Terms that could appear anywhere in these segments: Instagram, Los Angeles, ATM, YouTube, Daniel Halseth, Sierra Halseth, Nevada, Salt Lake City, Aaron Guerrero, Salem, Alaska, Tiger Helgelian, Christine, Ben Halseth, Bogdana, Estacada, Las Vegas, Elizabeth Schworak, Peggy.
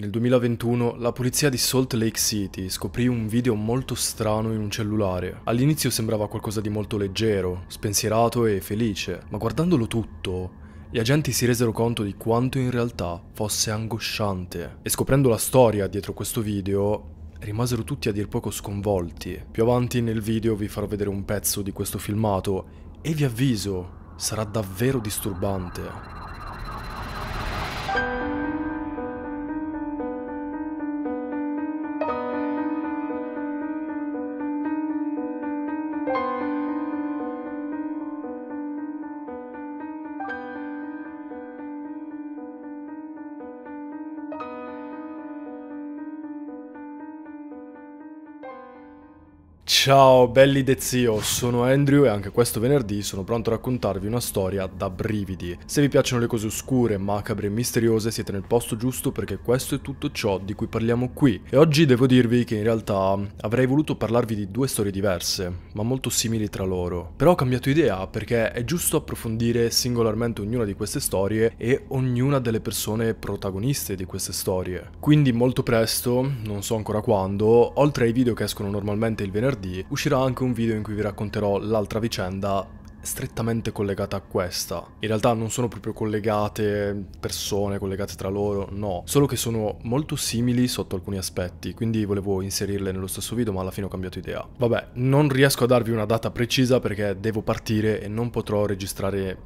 Nel 2021 la polizia di Salt Lake City scoprì un video molto strano in un cellulare. All'inizio sembrava qualcosa di molto leggero, spensierato e felice, ma guardandolo tutto, gli agenti si resero conto di quanto in realtà fosse angosciante. E scoprendo la storia dietro questo video, rimasero tutti a dir poco sconvolti. Più avanti nel video vi farò vedere un pezzo di questo filmato e vi avviso, sarà davvero disturbante. Ciao belli de zio, sono Andrew e anche questo venerdì sono pronto a raccontarvi una storia da brividi. Se vi piacciono le cose oscure, macabre e misteriose siete nel posto giusto perché questo è tutto ciò di cui parliamo qui. E oggi devo dirvi che in realtà avrei voluto parlarvi di due storie diverse, ma molto simili tra loro. Però ho cambiato idea perché è giusto approfondire singolarmente ognuna di queste storie e ognuna delle persone protagoniste di queste storie. Quindi molto presto, non so ancora quando, oltre ai video che escono normalmente il venerdì, uscirà anche un video in cui vi racconterò l'altra vicenda strettamente collegata a questa. In realtà non sono proprio collegate, persone collegate tra loro, no, solo che sono molto simili sotto alcuni aspetti, quindi volevo inserirle nello stesso video ma alla fine ho cambiato idea. Vabbè, non riesco a darvi una data precisa perché devo partire e non potrò registrare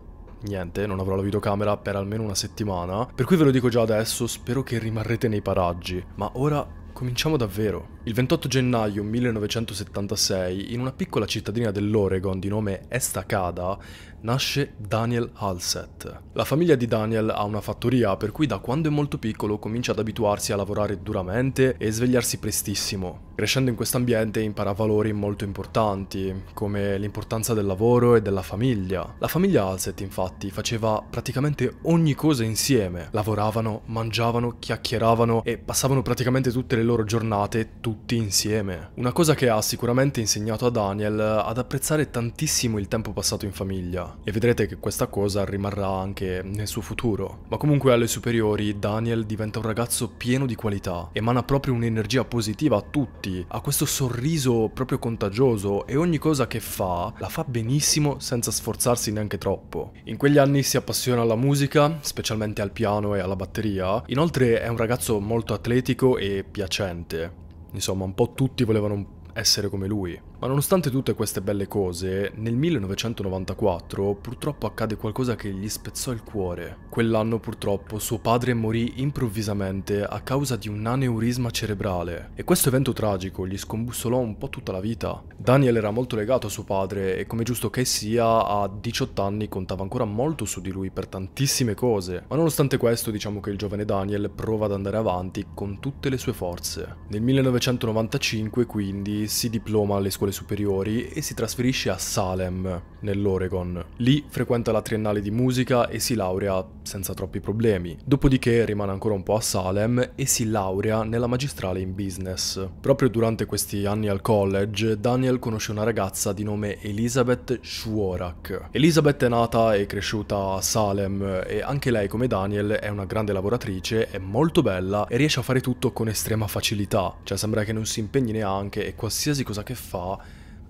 niente, non avrò la videocamera per almeno una settimana, per cui ve lo dico già adesso, spero che rimarrete nei paraggi. Ma ora cominciamo davvero. Il 28 gennaio 1976, in una piccola cittadina dell'Oregon di nome Estacada, nasce Daniel Halseth. La famiglia di Daniel ha una fattoria, per cui da quando è molto piccolo comincia ad abituarsi a lavorare duramente e svegliarsi prestissimo. Crescendo in questo ambiente impara valori molto importanti, come l'importanza del lavoro e della famiglia. La famiglia Halseth, infatti, faceva praticamente ogni cosa insieme. Lavoravano, mangiavano, chiacchieravano e passavano praticamente tutte le loro giornate tutti insieme. Una cosa che ha sicuramente insegnato a Daniel ad apprezzare tantissimo il tempo passato in famiglia, e vedrete che questa cosa rimarrà anche nel suo futuro. Ma comunque alle superiori Daniel diventa un ragazzo pieno di qualità, emana proprio un'energia positiva a tutti, ha questo sorriso proprio contagioso e ogni cosa che fa la fa benissimo senza sforzarsi neanche troppo. In quegli anni si appassiona alla musica, specialmente al piano e alla batteria. Inoltre è un ragazzo molto atletico e piacente, insomma un po' tutti volevano essere come lui. Ma nonostante tutte queste belle cose, nel 1994 purtroppo accade qualcosa che gli spezzò il cuore. Quell'anno purtroppo suo padre morì improvvisamente a causa di un aneurisma cerebrale e questo evento tragico gli scombussolò un po' tutta la vita. Daniel era molto legato a suo padre e come giusto che sia a 18 anni contava ancora molto su di lui per tantissime cose, ma nonostante questo diciamo che il giovane Daniel prova ad andare avanti con tutte le sue forze. Nel 1995 quindi si diploma alle scuole superiori e si trasferisce a Salem, nell'Oregon. Lì frequenta la triennale di musica e si laurea senza troppi problemi. Dopodiché rimane ancora un po' a Salem e si laurea nella magistrale in business. Proprio durante questi anni al college, Daniel conosce una ragazza di nome Elizabeth Schworak. Elizabeth è nata e cresciuta a Salem e anche lei, come Daniel, è una grande lavoratrice, è molto bella e riesce a fare tutto con estrema facilità. Cioè sembra che non si impegni neanche e qualsiasi cosa che fa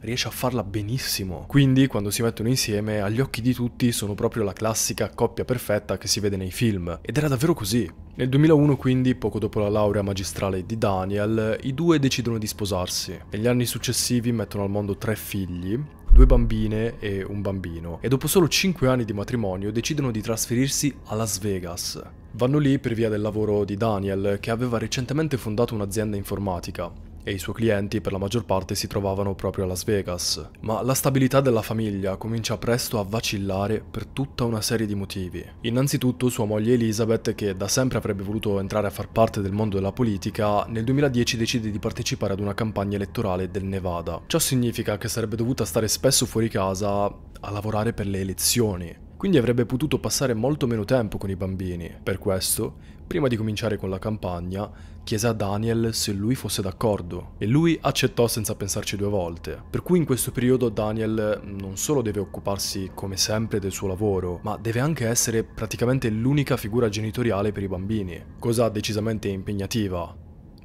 riesce a farla benissimo. Quindi quando si mettono insieme agli occhi di tutti sono proprio la classica coppia perfetta che si vede nei film, ed era davvero così. Nel 2001 quindi, poco dopo la laurea magistrale di Daniel, i due decidono di sposarsi. Negli anni successivi mettono al mondo 3 figli, 2 bambine e un bambino, e dopo solo 5 anni di matrimonio decidono di trasferirsi a Las Vegas. Vanno lì per via del lavoro di Daniel, che aveva recentemente fondato un'azienda informatica e i suoi clienti per la maggior parte si trovavano proprio a Las Vegas. Ma la stabilità della famiglia comincia presto a vacillare per tutta una serie di motivi. Innanzitutto sua moglie Elizabeth, che da sempre avrebbe voluto entrare a far parte del mondo della politica, nel 2010 decide di partecipare ad una campagna elettorale del Nevada. Ciò significa che sarebbe dovuta stare spesso fuori casa a lavorare per le elezioni. quindi avrebbe potuto passare molto meno tempo con i bambini. Per questo, prima di cominciare con la campagna, chiese a Daniel se lui fosse d'accordo e lui accettò senza pensarci due volte. Per cui in questo periodo Daniel non solo deve occuparsi come sempre del suo lavoro, ma deve anche essere praticamente l'unica figura genitoriale per i bambini, cosa decisamente impegnativa,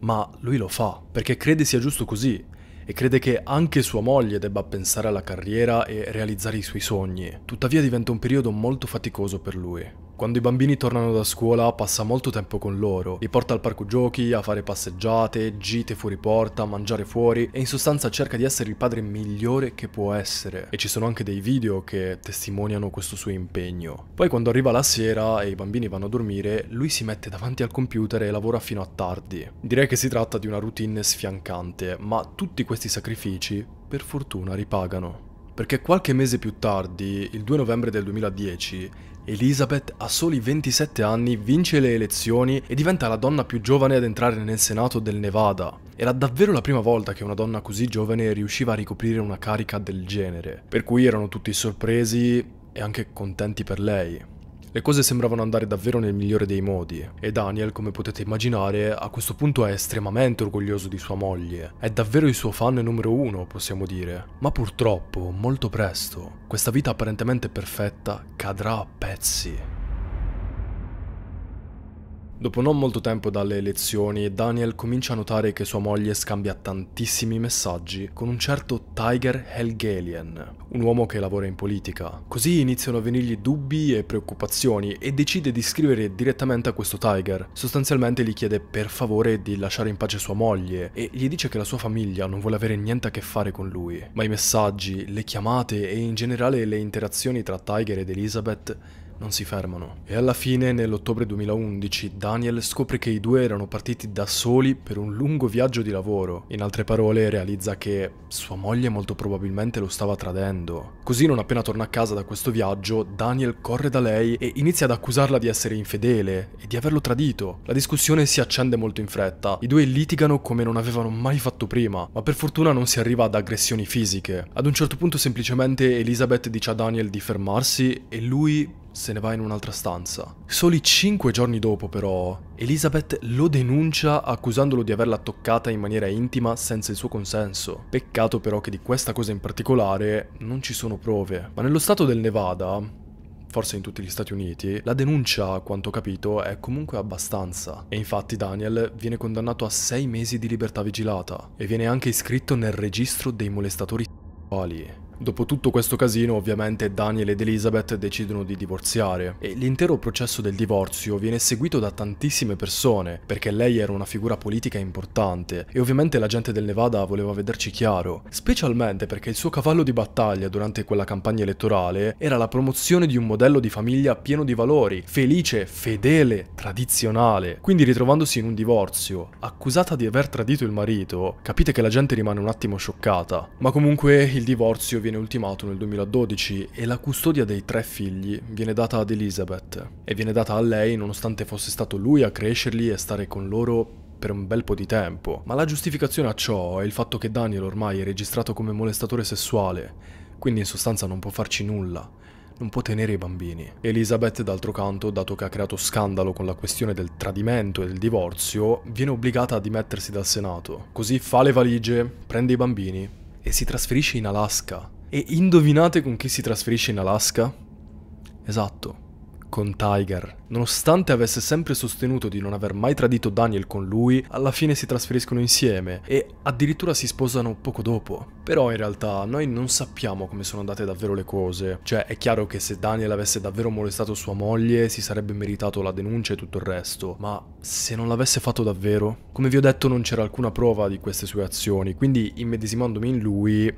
ma lui lo fa perché crede sia giusto così e crede che anche sua moglie debba pensare alla carriera e realizzare i suoi sogni. Tuttavia diventa un periodo molto faticoso per lui. Quando i bambini tornano da scuola passa molto tempo con loro, li porta al parco giochi, a fare passeggiate, gite fuori porta, a mangiare fuori e in sostanza cerca di essere il padre migliore che può essere. E ci sono anche dei video che testimoniano questo suo impegno. Poi quando arriva la sera e i bambini vanno a dormire, lui si mette davanti al computer e lavora fino a tardi. Direi che si tratta di una routine sfiancante, ma tutti questi sacrifici, per fortuna, ripagano. Perché qualche mese più tardi, il 2 novembre del 2010, Elizabeth, a soli 27 anni, vince le elezioni e diventa la donna più giovane ad entrare nel Senato del Nevada. Era davvero la prima volta che una donna così giovane riusciva a ricoprire una carica del genere, per cui erano tutti sorpresi e anche contenti per lei. Le cose sembravano andare davvero nel migliore dei modi e Daniel, come potete immaginare, a questo punto è estremamente orgoglioso di sua moglie. È davvero il suo fan numero uno, possiamo dire. Ma purtroppo, molto presto, questa vita apparentemente perfetta cadrà a pezzi. Dopo non molto tempo dalle elezioni, Daniel comincia a notare che sua moglie scambia tantissimi messaggi con un certo Tiger Helgelian, un uomo che lavora in politica. Così iniziano a venirgli dubbi e preoccupazioni e decide di scrivere direttamente a questo Tiger. Sostanzialmente gli chiede per favore di lasciare in pace sua moglie e gli dice che la sua famiglia non vuole avere niente a che fare con lui. Ma i messaggi, le chiamate e in generale le interazioni tra Tiger ed Elizabeth non si fermano. E alla fine, nell'ottobre 2011, Daniel scopre che i due erano partiti da soli per un lungo viaggio di lavoro. In altre parole, realizza che sua moglie molto probabilmente lo stava tradendo. Così, non appena torna a casa da questo viaggio, Daniel corre da lei e inizia ad accusarla di essere infedele e di averlo tradito. La discussione si accende molto in fretta. I due litigano come non avevano mai fatto prima, ma per fortuna non si arriva ad aggressioni fisiche. Ad un certo punto semplicemente Elizabeth dice a Daniel di fermarsi e lui se ne va in un'altra stanza. Soli 5 giorni dopo, però, Elizabeth lo denuncia accusandolo di averla toccata in maniera intima senza il suo consenso. Peccato però che di questa cosa in particolare non ci sono prove. Ma nello stato del Nevada, forse in tutti gli Stati Uniti, la denuncia, a quanto ho capito, è comunque abbastanza. E infatti Daniel viene condannato a 6 mesi di libertà vigilata e viene anche iscritto nel registro dei molestatori sessuali. Dopo tutto questo casino, ovviamente Daniel ed Elizabeth decidono di divorziare e l'intero processo del divorzio viene seguito da tantissime persone perché lei era una figura politica importante e ovviamente la gente del Nevada voleva vederci chiaro, specialmente perché il suo cavallo di battaglia durante quella campagna elettorale era la promozione di un modello di famiglia pieno di valori, felice, fedele, tradizionale. Quindi, ritrovandosi in un divorzio, accusata di aver tradito il marito, capite che la gente rimane un attimo scioccata. Ma comunque il divorzio viene ultimato nel 2012 e la custodia dei 3 figli viene data ad Elizabeth e viene data a lei nonostante fosse stato lui a crescerli e stare con loro per un bel po' di tempo. Ma la giustificazione a ciò è il fatto che Daniel ormai è registrato come molestatore sessuale, quindi in sostanza non può farci nulla, non può tenere i bambini. Elizabeth, d'altro canto, dato che ha creato scandalo con la questione del tradimento e del divorzio, viene obbligata a dimettersi dal Senato. Così fa le valigie, prende i bambini e si trasferisce in Alaska. E indovinate con chi si trasferisce in Alaska? Esatto, con Tiger. Nonostante avesse sempre sostenuto di non aver mai tradito Daniel con lui, alla fine si trasferiscono insieme e addirittura si sposano poco dopo. Però in realtà noi non sappiamo come sono andate davvero le cose. Cioè, è chiaro che se Daniel avesse davvero molestato sua moglie si sarebbe meritato la denuncia e tutto il resto, ma se non l'avesse fatto davvero? Come vi ho detto, non c'era alcuna prova di queste sue azioni, quindi immedesimandomi in lui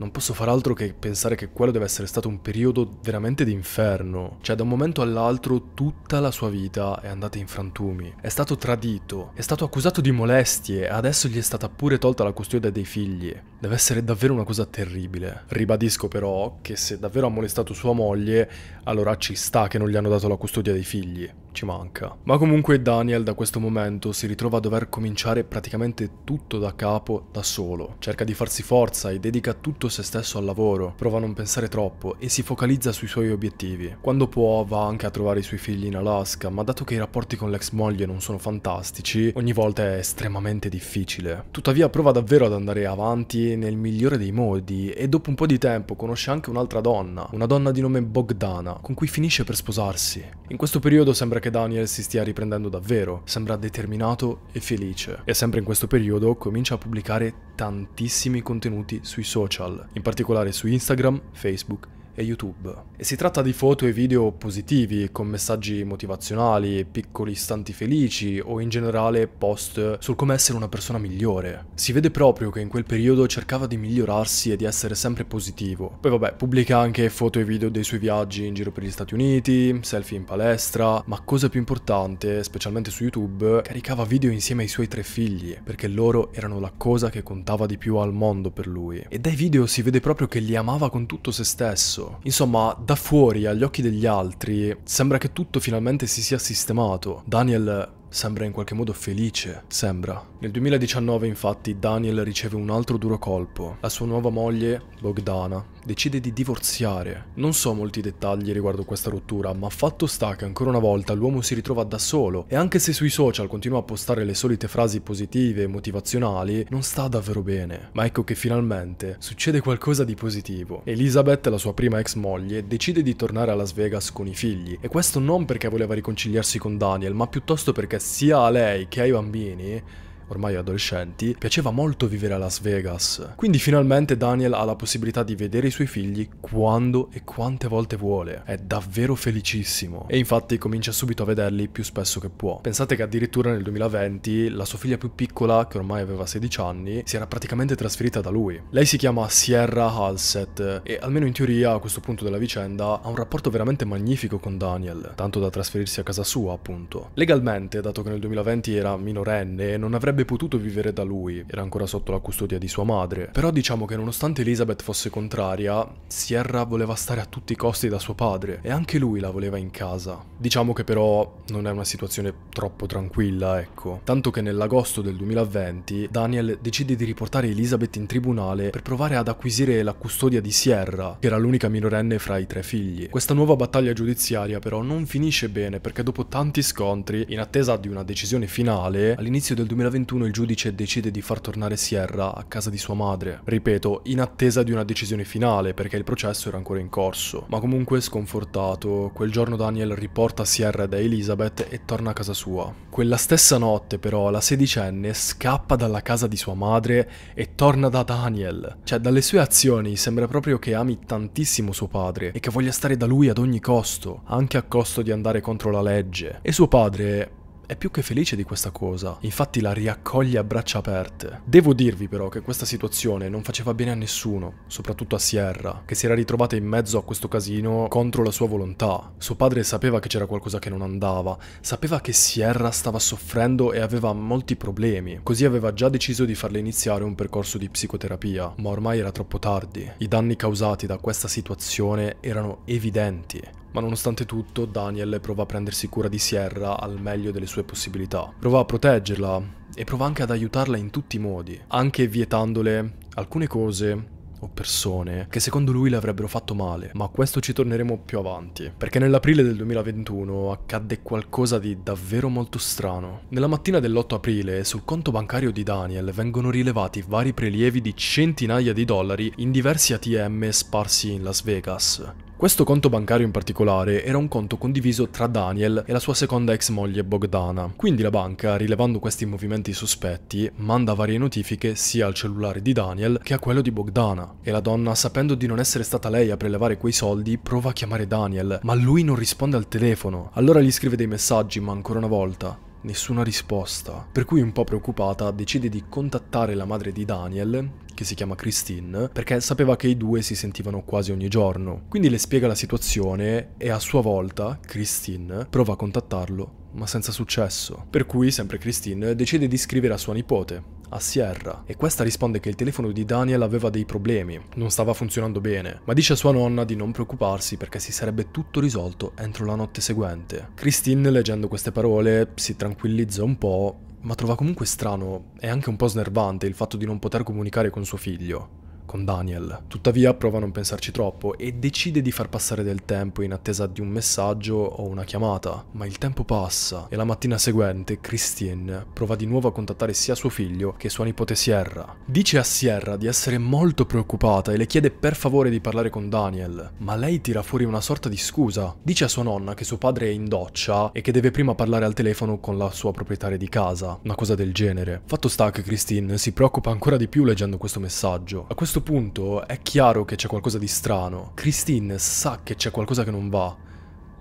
non posso far altro che pensare che quello deve essere stato un periodo veramente d'inferno. Cioè, da un momento all'altro tutta la sua vita è andata in frantumi. È stato tradito, è stato accusato di molestie e adesso gli è stata pure tolta la custodia dei figli. Deve essere davvero una cosa terribile. Ribadisco però che se davvero ha molestato sua moglie, allora ci sta che non gli hanno dato la custodia dei figli. Ci manca. Ma comunque Daniel da questo momento si ritrova a dover cominciare praticamente tutto da capo da solo. Cerca di farsi forza e dedica tutto se stesso al lavoro, prova a non pensare troppo e si focalizza sui suoi obiettivi. Quando può va anche a trovare i suoi figli in Alaska, ma dato che i rapporti con l'ex moglie non sono fantastici, ogni volta è estremamente difficile. Tuttavia prova davvero ad andare avanti nel migliore dei modi e dopo un po' di tempo conosce anche un'altra donna, una donna di nome Bogdana, con cui finisce per sposarsi. In questo periodo sembra che Daniel si stia riprendendo davvero, sembra determinato e felice. E sempre in questo periodo comincia a pubblicare tantissimi contenuti sui social, in particolare su Instagram, Facebook e YouTube. E si tratta di foto e video positivi con messaggi motivazionali, piccoli istanti felici o in generale post sul come essere una persona migliore. Si vede proprio che in quel periodo cercava di migliorarsi e di essere sempre positivo. Poi vabbè, pubblica anche foto e video dei suoi viaggi in giro per gli Stati Uniti, selfie in palestra, ma cosa più importante, specialmente su YouTube, caricava video insieme ai suoi 3 figli, perché loro erano la cosa che contava di più al mondo per lui. E dai video si vede proprio che li amava con tutto se stesso. Insomma, da fuori, agli occhi degli altri, sembra che tutto finalmente si sia sistemato. Daniel sembra in qualche modo felice, sembra. Nel 2019, infatti, Daniel riceve un altro duro colpo. La sua nuova moglie, Bogdana, decide di divorziare. Non so molti dettagli riguardo questa rottura, ma fatto sta che ancora una volta l'uomo si ritrova da solo e anche se sui social continua a postare le solite frasi positive e motivazionali, non sta davvero bene. Ma ecco che finalmente succede qualcosa di positivo. Elizabeth, la sua prima ex moglie, decide di tornare a Las Vegas con i figli, e questo non perché voleva riconciliarsi con Daniel, ma piuttosto perché sia a lei che ai bambini, ormai adolescenti, piaceva molto vivere a Las Vegas. Quindi finalmente Daniel ha la possibilità di vedere i suoi figli quando e quante volte vuole. È davvero felicissimo e infatti comincia subito a vederli più spesso che può. Pensate che addirittura nel 2020 la sua figlia più piccola, che ormai aveva 16 anni, si era praticamente trasferita da lui. Lei si chiama Sierra Halseth e almeno in teoria a questo punto della vicenda ha un rapporto veramente magnifico con Daniel, tanto da trasferirsi a casa sua appunto. Legalmente, dato che nel 2020 era minorenne, non avrebbe potuto vivere da lui, era ancora sotto la custodia di sua madre, però diciamo che nonostante Elizabeth fosse contraria, Sierra voleva stare a tutti i costi da suo padre e anche lui la voleva in casa. Diciamo che però non è una situazione troppo tranquilla, ecco, tanto che nell'agosto del 2020 Daniel decide di riportare Elizabeth in tribunale per provare ad acquisire la custodia di Sierra, che era l'unica minorenne fra i 3 figli. Questa nuova battaglia giudiziaria però non finisce bene, perché dopo tanti scontri, in attesa di una decisione finale, all'inizio del 2021 il giudice decide di far tornare Sierra a casa di sua madre. Ripeto, in attesa di una decisione finale, perché il processo era ancora in corso. Ma comunque sconfortato, quel giorno Daniel riporta Sierra da Elizabeth e torna a casa sua. Quella stessa notte però la sedicenne scappa dalla casa di sua madre e torna da Daniel. Cioè, dalle sue azioni sembra proprio che ami tantissimo suo padre e che voglia stare da lui ad ogni costo, anche a costo di andare contro la legge. E suo padre è più che felice di questa cosa, infatti la riaccoglie a braccia aperte. Devo dirvi però che questa situazione non faceva bene a nessuno, soprattutto a Sierra, che si era ritrovata in mezzo a questo casino contro la sua volontà. Suo padre sapeva che c'era qualcosa che non andava, sapeva che Sierra stava soffrendo e aveva molti problemi, così aveva già deciso di farle iniziare un percorso di psicoterapia, ma ormai era troppo tardi. I danni causati da questa situazione erano evidenti. Ma nonostante tutto, Daniel prova a prendersi cura di Sierra al meglio delle sue possibilità. Prova a proteggerla e prova anche ad aiutarla in tutti i modi, anche vietandole alcune cose o persone che secondo lui le avrebbero fatto male, ma a questo ci torneremo più avanti, perché nell'aprile del 2021 accadde qualcosa di davvero molto strano. Nella mattina dell'8 aprile sul conto bancario di Daniel vengono rilevati vari prelievi di centinaia di dollari in diversi ATM sparsi in Las Vegas. Questo conto bancario in particolare era un conto condiviso tra Daniel e la sua seconda ex moglie Bogdana. Quindi la banca, rilevando questi movimenti sospetti, manda varie notifiche sia al cellulare di Daniel che a quello di Bogdana. E la donna, sapendo di non essere stata lei a prelevare quei soldi, prova a chiamare Daniel, ma lui non risponde al telefono. Allora gli scrive dei messaggi, ma ancora una volta nessuna risposta, per cui un po' preoccupata decide di contattare la madre di Daniel, che si chiama Christine, perché sapeva che i due si sentivano quasi ogni giorno. Quindi le spiega la situazione e a sua volta Christine prova a contattarlo, ma senza successo, per cui sempre Christine decide di scrivere a sua nipote, a Sierra, e questa risponde che il telefono di Daniel aveva dei problemi, non stava funzionando bene, ma dice a sua nonna di non preoccuparsi perché si sarebbe tutto risolto entro la notte seguente. Christine, leggendo queste parole, si tranquillizza un po', ma trova comunque strano e anche un po' snervante il fatto di non poter comunicare con suo figlio. con Daniel. Tuttavia prova a non pensarci troppo e decide di far passare del tempo in attesa di un messaggio o una chiamata, ma il tempo passa e la mattina seguente Christine prova di nuovo a contattare sia suo figlio che sua nipote Sierra. Dice a Sierra di essere molto preoccupata e le chiede per favore di parlare con Daniel, ma lei tira fuori una sorta di scusa. Dice a sua nonna che suo padre è in doccia e che deve prima parlare al telefono con la sua proprietaria di casa, una cosa del genere. Fatto sta che Christine si preoccupa ancora di più leggendo questo messaggio. A questo punto è chiaro che c'è qualcosa di strano. Christine sa che c'è qualcosa che non va,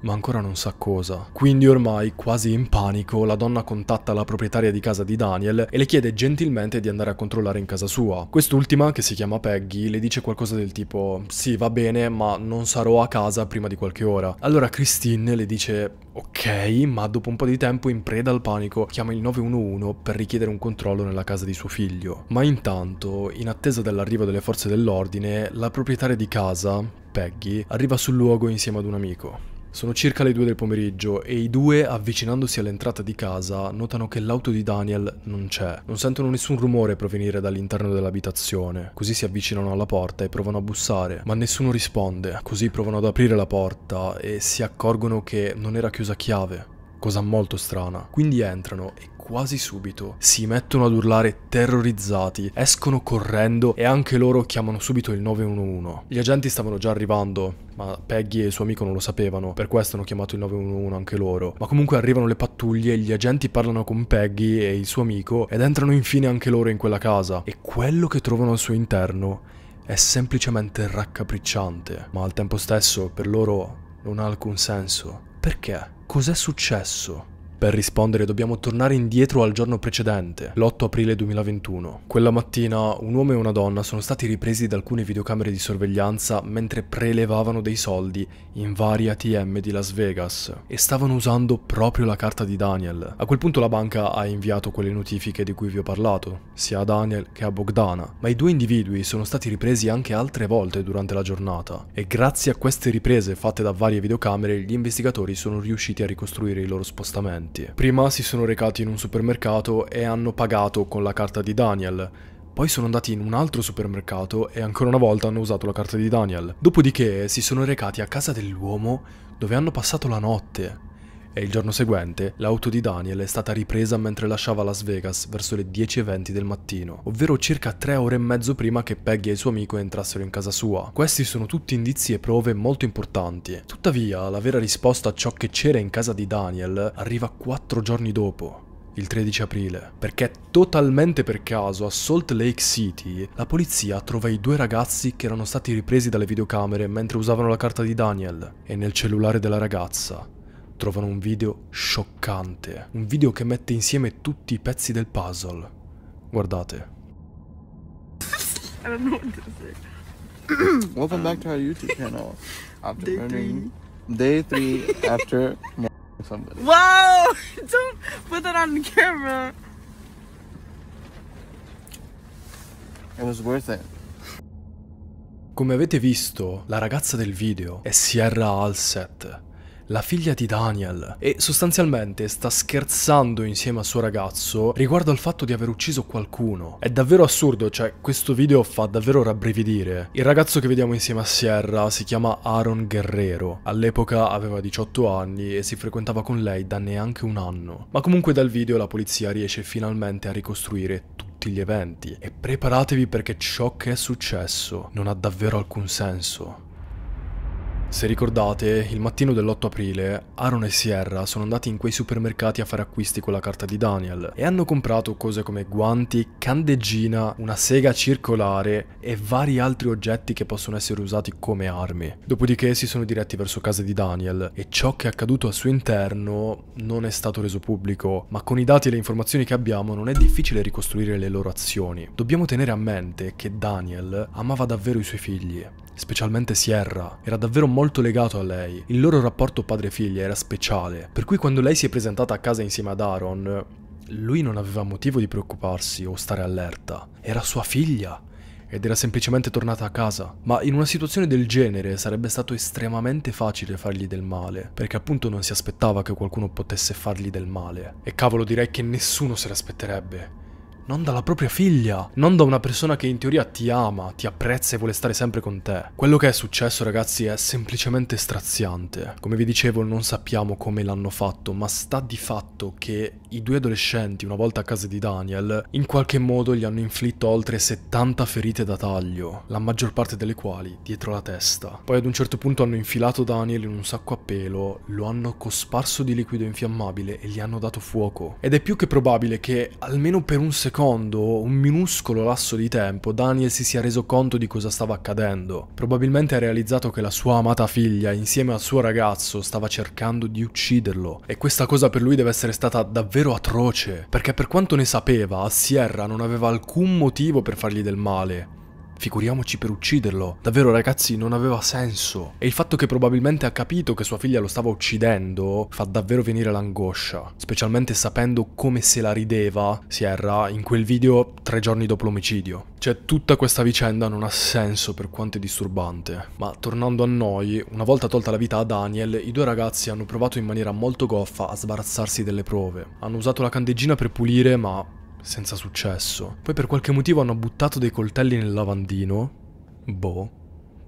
ma ancora non sa cosa. Quindi ormai, quasi in panico, la donna contatta la proprietaria di casa di Daniel e le chiede gentilmente di andare a controllare in casa sua. Quest'ultima, che si chiama Peggy, le dice qualcosa del tipo «Sì, va bene, ma non sarò a casa prima di qualche ora». Allora Christine le dice «Ok», ma dopo un po' di tempo, in preda al panico, chiama il 911 per richiedere un controllo nella casa di suo figlio. Ma intanto, in attesa dell'arrivo delle forze dell'ordine, la proprietaria di casa, Peggy, arriva sul luogo insieme ad un amico. Sono circa le 2 del pomeriggio e i due, avvicinandosi all'entrata di casa, notano che l'auto di Daniel non c'è. Non sentono nessun rumore provenire dall'interno dell'abitazione. Così si avvicinano alla porta e provano a bussare, ma nessuno risponde. Così provano ad aprire la porta e si accorgono che non era chiusa a chiave, cosa molto strana. Quindi entrano e quasi subito si mettono ad urlare terrorizzati, escono correndo e anche loro chiamano subito il 911. Gli agenti stavano già arrivando, ma Peggy e il suo amico non lo sapevano, per questo hanno chiamato il 911 anche loro. Ma comunque arrivano le pattuglie, gli agenti parlano con Peggy e il suo amico ed entrano infine anche loro in quella casa. E quello che trovano al suo interno è semplicemente raccapricciante, ma al tempo stesso per loro non ha alcun senso. Perché? Cos'è successo? Per rispondere dobbiamo tornare indietro al giorno precedente, l'8 aprile 2021. Quella mattina un uomo e una donna sono stati ripresi da alcune videocamere di sorveglianza mentre prelevavano dei soldi in vari ATM di Las Vegas e stavano usando proprio la carta di Daniel. A quel punto la banca ha inviato quelle notifiche di cui vi ho parlato, sia a Daniel che a Bogdana, ma i due individui sono stati ripresi anche altre volte durante la giornata e grazie a queste riprese fatte da varie videocamere gli investigatori sono riusciti a ricostruire i loro spostamenti. Prima si sono recati in un supermercato e hanno pagato con la carta di Daniel. Poi sono andati in un altro supermercato e ancora una volta hanno usato la carta di Daniel. Dopodiché si sono recati a casa dell'uomo dove hanno passato la notte. E il giorno seguente l'auto di Daniel è stata ripresa mentre lasciava Las Vegas verso le 10:20 del mattino, ovvero circa 3 ore e mezzo prima che Peggy e il suo amico entrassero in casa sua. Questi sono tutti indizi e prove molto importanti. Tuttavia, la vera risposta a ciò che c'era in casa di Daniel arriva 4 giorni dopo, il 13 aprile, perché totalmente per caso a Salt Lake City la polizia trova i due ragazzi che erano stati ripresi dalle videocamere mentre usavano la carta di Daniel e nel cellulare della ragazza trovano un video scioccante, un video che mette insieme tutti i pezzi del puzzle. Guardate. I don't know what to say. Welcome back to our YouTube channel. After day learning, three. Day three after somebody. Wow! Don't put that on the camera. It was worth it. Come avete visto, la ragazza del video è Sierra Halseth, la figlia di Daniel, e sostanzialmente sta scherzando insieme al suo ragazzo riguardo al fatto di aver ucciso qualcuno. È davvero assurdo, cioè questo video fa davvero rabbrividire. Il ragazzo che vediamo insieme a Sierra si chiama Aaron Guerrero, all'epoca aveva 18 anni e si frequentava con lei da neanche un anno. Ma comunque dal video la polizia riesce finalmente a ricostruire tutti gli eventi e preparatevi perché ciò che è successo non ha davvero alcun senso. Se ricordate, il mattino dell'8 aprile, Aaron e Sierra sono andati in quei supermercati a fare acquisti con la carta di Daniel e hanno comprato cose come guanti, candeggina, una sega circolare e vari altri oggetti che possono essere usati come armi. Dopodiché si sono diretti verso casa di Daniel e ciò che è accaduto al suo interno non è stato reso pubblico, ma con i dati e le informazioni che abbiamo non è difficile ricostruire le loro azioni. Dobbiamo tenere a mente che Daniel amava davvero i suoi figli, specialmente Sierra, era davvero molto legato a lei. Il loro rapporto padre-figlia era speciale, per cui quando lei si è presentata a casa insieme ad Aaron, lui non aveva motivo di preoccuparsi o stare allerta. Era sua figlia ed era semplicemente tornata a casa. Ma in una situazione del genere sarebbe stato estremamente facile fargli del male, perché appunto non si aspettava che qualcuno potesse fargli del male. E cavolo, direi che nessuno se l'aspetterebbe. non dalla propria figlia, non da una persona che in teoria ti ama, ti apprezza e vuole stare sempre con te. Quello che è successo, ragazzi, è semplicemente straziante. Come vi dicevo, non sappiamo come l'hanno fatto, ma sta di fatto che i due adolescenti, una volta a casa di Daniel, in qualche modo gli hanno inflitto oltre 70 ferite da taglio, la maggior parte delle quali dietro la testa. Poi ad un certo punto hanno infilato Daniel in un sacco a pelo, lo hanno cosparso di liquido infiammabile e gli hanno dato fuoco. Ed è più che probabile che, almeno per un secondo, un minuscolo lasso di tempo, Daniel si sia reso conto di cosa stava accadendo. Probabilmente ha realizzato che la sua amata figlia, insieme al suo ragazzo, stava cercando di ucciderlo. E questa cosa per lui deve essere stata davvero atroce, perché per quanto ne sapeva, a Sierra non aveva alcun motivo per fargli del male. Figuriamoci per ucciderlo. Davvero, ragazzi, non aveva senso. E il fatto che probabilmente ha capito che sua figlia lo stava uccidendo fa davvero venire l'angoscia, specialmente sapendo come se la rideva Sierra in quel video 3 giorni dopo l'omicidio. Cioè, tutta questa vicenda non ha senso, per quanto è disturbante. Ma tornando a noi, una volta tolta la vita a Daniel, i due ragazzi hanno provato in maniera molto goffa a sbarazzarsi delle prove. Hanno usato la candeggina per pulire, ma senza successo. Poi per qualche motivo hanno buttato dei coltelli nel lavandino. Boh.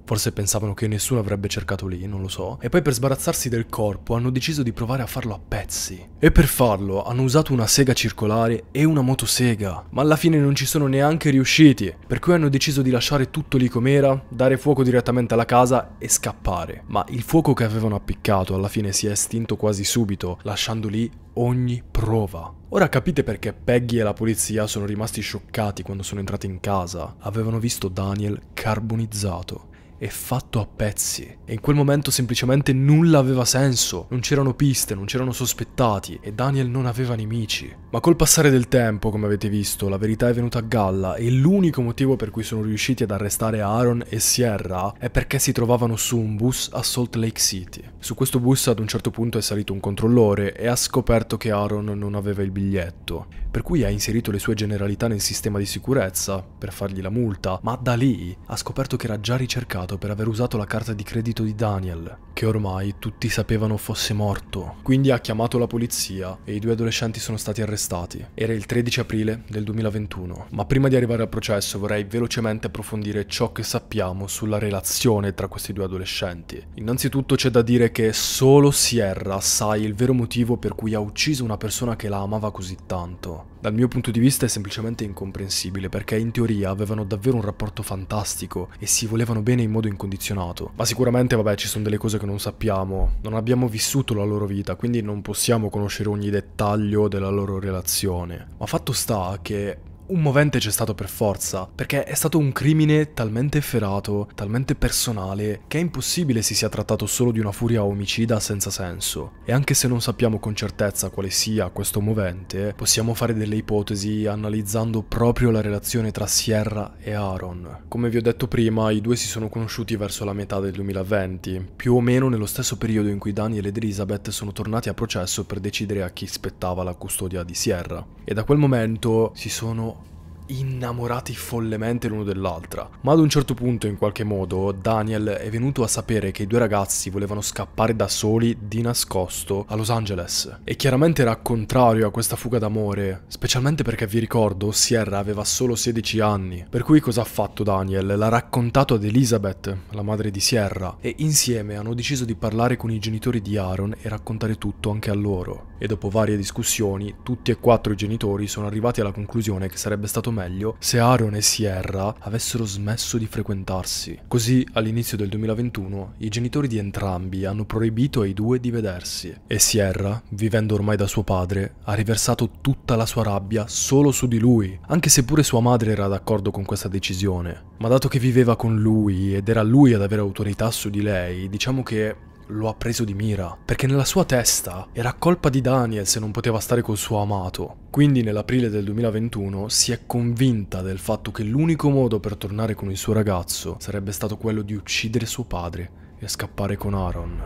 Forse pensavano che nessuno avrebbe cercato lì, non lo so. E poi per sbarazzarsi del corpo hanno deciso di provare a farlo a pezzi. E per farlo hanno usato una sega circolare e una motosega. Ma alla fine non ci sono neanche riusciti, per cui hanno deciso di lasciare tutto lì com'era, dare fuoco direttamente alla casa e scappare. Ma il fuoco che avevano appiccato alla fine si è estinto quasi subito, lasciando lì ogni prova. Ora capite perché Peggy e la polizia sono rimasti scioccati quando sono entrati in casa. Avevano visto Daniel carbonizzato e fatto a pezzi, e in quel momento semplicemente nulla aveva senso, non c'erano piste, non c'erano sospettati e Daniel non aveva nemici. Ma col passare del tempo, come avete visto, la verità è venuta a galla e l'unico motivo per cui sono riusciti ad arrestare Aaron e Sierra è perché si trovavano su un bus a Salt Lake City. Su questo bus ad un certo punto è salito un controllore e ha scoperto che Aaron non aveva il biglietto, per cui ha inserito le sue generalità nel sistema di sicurezza per fargli la multa, ma da lì ha scoperto che era già ricercato per aver usato la carta di credito di Daniel, che ormai tutti sapevano fosse morto. Quindi ha chiamato la polizia e i due adolescenti sono stati arrestati. Era il 13 aprile del 2021. Ma prima di arrivare al processo vorrei velocemente approfondire ciò che sappiamo sulla relazione tra questi due adolescenti. Innanzitutto c'è da dire che solo Sierra sa il vero motivo per cui ha ucciso una persona che la amava così tanto. Dal mio punto di vista è semplicemente incomprensibile, perché in teoria avevano davvero un rapporto fantastico e si volevano bene in modo incondizionato. Ma sicuramente, vabbè, ci sono delle cose che non sappiamo, non abbiamo vissuto la loro vita, quindi non possiamo conoscere ogni dettaglio della loro relazione. Ma fatto sta che un movente c'è stato per forza, perché è stato un crimine talmente efferato, talmente personale, che è impossibile si sia trattato solo di una furia omicida senza senso. E anche se non sappiamo con certezza quale sia questo movente, possiamo fare delle ipotesi analizzando proprio la relazione tra Sierra e Aaron. Come vi ho detto prima, i due si sono conosciuti verso la metà del 2020, più o meno nello stesso periodo in cui Daniel ed Elizabeth sono tornati a processo per decidere a chi spettava la custodia di Sierra. E da quel momento si sono innamorati follemente l'uno dell'altra. Ma ad un certo punto, in qualche modo, Daniel è venuto a sapere che i due ragazzi volevano scappare da soli di nascosto a Los Angeles, e chiaramente era contrario a questa fuga d'amore, specialmente perché, vi ricordo, Sierra aveva solo 16 anni, per cui cosa ha fatto Daniel? L'ha raccontato ad Elizabeth, la madre di Sierra, e insieme hanno deciso di parlare con i genitori di Aaron e raccontare tutto anche a loro. E dopo varie discussioni, tutti e 4 i genitori sono arrivati alla conclusione che sarebbe stato meglio se Aaron e Sierra avessero smesso di frequentarsi. Così all'inizio del 2021 i genitori di entrambi hanno proibito ai due di vedersi, e Sierra, vivendo ormai da suo padre, ha riversato tutta la sua rabbia solo su di lui, anche se pure sua madre era d'accordo con questa decisione. Ma dato che viveva con lui ed era lui ad avere autorità su di lei, diciamo che lo ha preso di mira, perché nella sua testa era colpa di Daniel se non poteva stare col suo amato. Quindi nell'aprile del 2021 si è convinta del fatto che l'unico modo per tornare con il suo ragazzo sarebbe stato quello di uccidere suo padre e scappare con Aaron.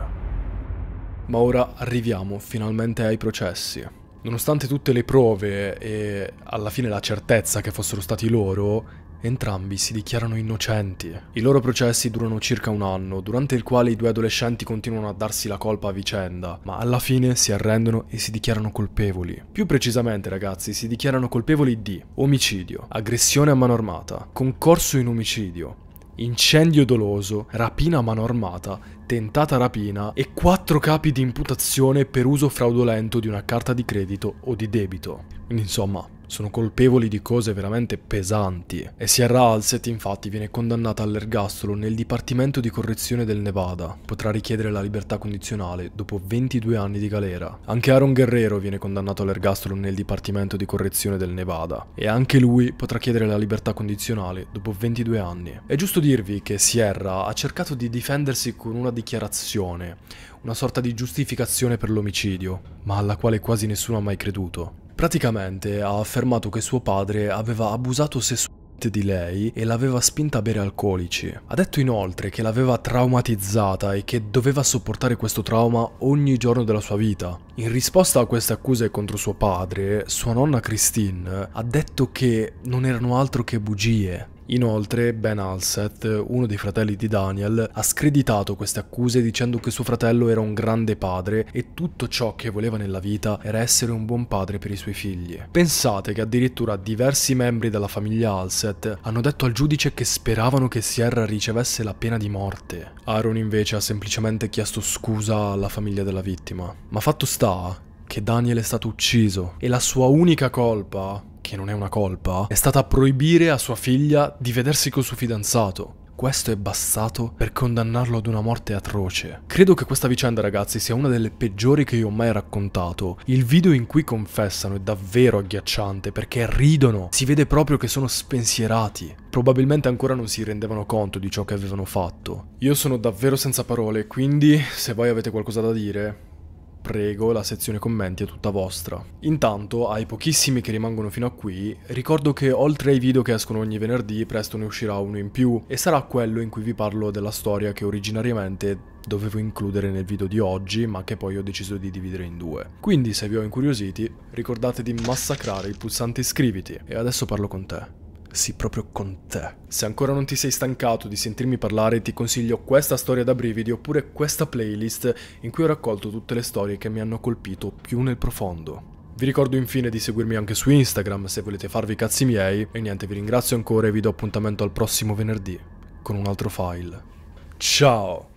Ma ora arriviamo finalmente ai processi. Nonostante tutte le prove e alla fine la certezza che fossero stati loro, Entrambi si dichiarano innocenti. I loro processi durano circa un anno, durante il quale i due adolescenti continuano a darsi la colpa a vicenda, ma alla fine si arrendono e si dichiarano colpevoli. Più precisamente, ragazzi, si dichiarano colpevoli di omicidio, aggressione a mano armata, concorso in omicidio, incendio doloso, rapina a mano armata, tentata rapina e 4 capi di imputazione per uso fraudolento di una carta di credito o di debito. Quindi, insomma, sono colpevoli di cose veramente pesanti. E Sierra Halseth infatti viene condannata all'ergastolo nel Dipartimento di Correzione del Nevada. Potrà richiedere la libertà condizionale dopo 22 anni di galera. Anche Aaron Guerrero viene condannato all'ergastolo nel Dipartimento di Correzione del Nevada. E anche lui potrà chiedere la libertà condizionale dopo 22 anni. È giusto dirvi che Sierra ha cercato di difendersi con una dichiarazione, una sorta di giustificazione per l'omicidio, ma alla quale quasi nessuno ha mai creduto. Praticamente ha affermato che suo padre aveva abusato sessualmente di lei e l'aveva spinta a bere alcolici. Ha detto inoltre che l'aveva traumatizzata e che doveva sopportare questo trauma ogni giorno della sua vita. In risposta a queste accuse contro suo padre, sua nonna Christine ha detto che non erano altro che bugie. Inoltre, Ben Halseth, uno dei fratelli di Daniel, ha screditato queste accuse dicendo che suo fratello era un grande padre e tutto ciò che voleva nella vita era essere un buon padre per i suoi figli. Pensate che addirittura diversi membri della famiglia Halseth hanno detto al giudice che speravano che Sierra ricevesse la pena di morte. Aaron invece ha semplicemente chiesto scusa alla famiglia della vittima. Ma fatto sta che Daniel è stato ucciso e la sua unica colpa, che non è una colpa, è stata proibire a sua figlia di vedersi col suo fidanzato. Questo è bastato per condannarlo ad una morte atroce. Credo che questa vicenda, ragazzi, sia una delle peggiori che io ho mai raccontato. Il video in cui confessano è davvero agghiacciante perché ridono, si vede proprio che sono spensierati. Probabilmente ancora non si rendevano conto di ciò che avevano fatto. Io sono davvero senza parole, quindi se voi avete qualcosa da dire, prego, la sezione commenti è tutta vostra. Intanto, ai pochissimi che rimangono fino a qui, ricordo che oltre ai video che escono ogni venerdì, presto ne uscirà uno in più e sarà quello in cui vi parlo della storia che originariamente dovevo includere nel video di oggi, ma che poi ho deciso di dividere in due. Quindi, se vi ho incuriositi, ricordate di massacrare il pulsante iscriviti. E adesso parlo con te. Sì, proprio con te. Se ancora non ti sei stancato di sentirmi parlare, ti consiglio questa storia da brividi oppure questa playlist in cui ho raccolto tutte le storie che mi hanno colpito più nel profondo. Vi ricordo infine di seguirmi anche su Instagram se volete farvi i cazzi miei. E niente, vi ringrazio ancora e vi do appuntamento al prossimo venerdì con un altro file. Ciao!